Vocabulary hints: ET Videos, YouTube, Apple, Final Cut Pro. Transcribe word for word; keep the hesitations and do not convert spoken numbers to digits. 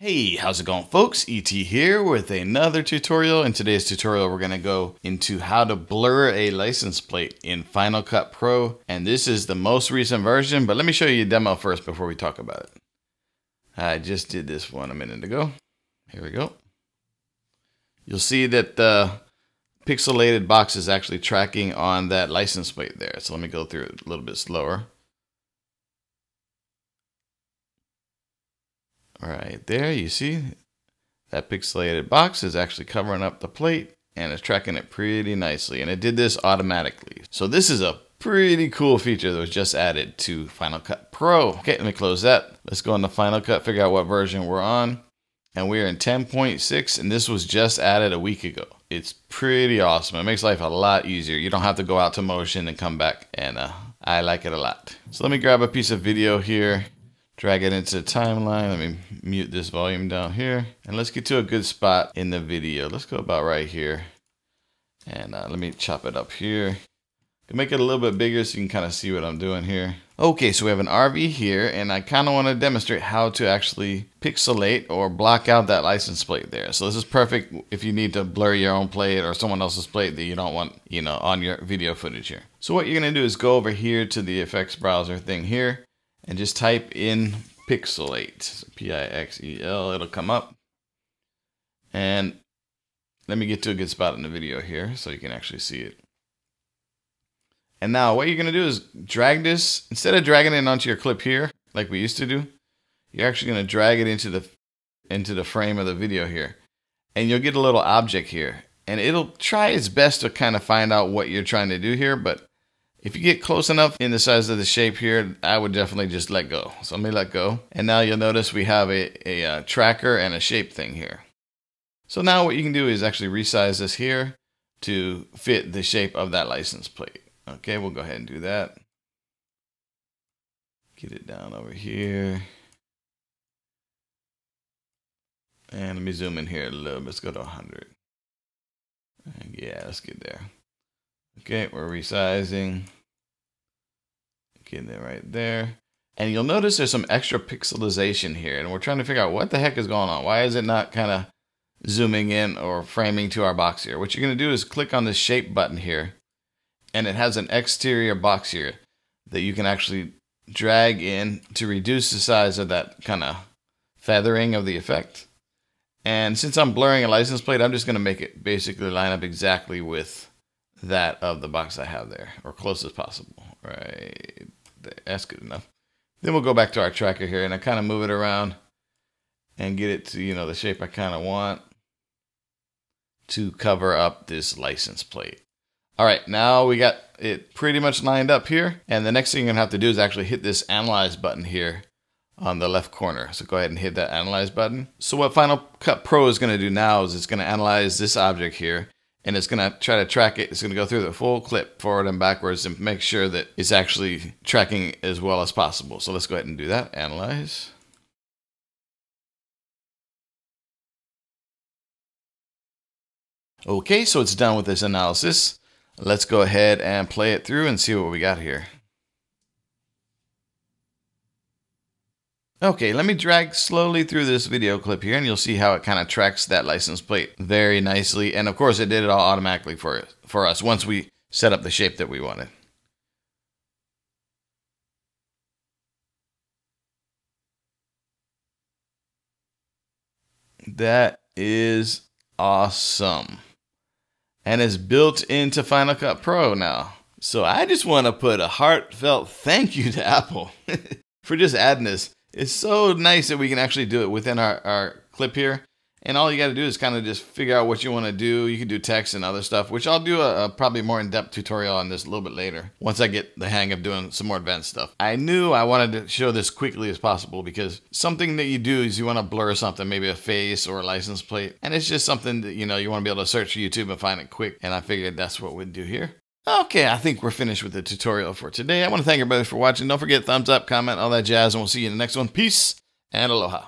Hey, how's it going, folks? E T here with another tutorial. In today's tutorial, we're gonna go into how to blur a license plate in Final Cut Pro. And this is the most recent version, but let me show you a demo first before we talk about it. I just did this one a minute ago. Here we go. You'll see that the pixelated box is actually tracking on that license plate there. So let me go through it a little bit slower. All right, there you see that pixelated box is actually covering up the plate and it's tracking it pretty nicely. And it did this automatically. So this is a pretty cool feature that was just added to Final Cut Pro. Okay, let me close that. Let's go into Final Cut, figure out what version we're on. And we're in ten point six, and this was just added a week ago. It's pretty awesome. It makes life a lot easier. You don't have to go out to motion and come back, and uh, I like it a lot. So let me grab a piece of video here. Drag it into the timeline. Let me mute this volume down here. And let's get to a good spot in the video. Let's go about right here. And uh, let me chop it up here. Make it a little bit bigger so you can kind of see what I'm doing here. Okay, so we have an R V here, and I kind of want to demonstrate how to actually pixelate or block out that license plate there. So this is perfect if you need to blur your own plate or someone else's plate that you don't want, you know, on your video footage here. So what you're going to do is go over here to the effects browser thing here. And just type in pixelate, so P I X E L, it'll come up. And let me get to a good spot in the video here so you can actually see it. And now what you're gonna do is drag this, instead of dragging it onto your clip here, like we used to do, you're actually gonna drag it into the, into the frame of the video here. And you'll get a little object here. And it'll try its best to kind of find out what you're trying to do here, but if you get close enough in the size of the shape here, I would definitely just let go. So let me let go. And now you'll notice we have a, a, a tracker and a shape thing here. So now what you can do is actually resize this here to fit the shape of that license plate. Okay, we'll go ahead and do that. Get it down over here. And let me zoom in here a little bit. Let's go to one hundred. And yeah, let's get there. Okay, we're resizing. Get that right there. And you'll notice there's some extra pixelization here. And we're trying to figure out what the heck is going on. Why is it not kind of zooming in or framing to our box here? What you're going to do is click on this shape button here. And it has an exterior box here that you can actually drag in to reduce the size of that kind of feathering of the effect. And since I'm blurring a license plate, I'm just going to make it basically line up exactly with that of the box I have there, or close as possible. Right there. That's good enough. Then we'll go back to our tracker here, and I kind of move it around and get it to, you know, the shape I kind of want to cover up this license plate. All right, now we got it pretty much lined up here, and the next thing you're gonna have to do is actually hit this analyze button here on the left corner. So go ahead and hit that analyze button. So what Final Cut Pro is gonna do now is it's gonna analyze this object here, and it's gonna try to track it. It's gonna go through the full clip forward and backwards and make sure that it's actually tracking as well as possible. So let's go ahead and do that, analyze. Okay, so it's done with this analysis. Let's go ahead and play it through and see what we got here. Okay, let me drag slowly through this video clip here, and you'll see how it kind of tracks that license plate very nicely. And of course, it did it all automatically for it, for us once we set up the shape that we wanted. That is awesome. And it's built into Final Cut Pro now. So I just want to put a heartfelt thank you to Apple for just adding this. It's so nice that we can actually do it within our, our clip here. And all you got to do is kind of just figure out what you want to do. You can do text and other stuff, which I'll do a, a probably more in-depth tutorial on this a little bit later once I get the hang of doing some more advanced stuff. I knew I wanted to show this quickly as possible because something that you do is you want to blur something, maybe a face or a license plate. And it's just something that, you know, you want to be able to search YouTube and find it quick. And I figured that's what we'd do here. Okay, I think we're finished with the tutorial for today. I want to thank everybody for watching. Don't forget, thumbs up, comment, all that jazz, and we'll see you in the next one. Peace and aloha.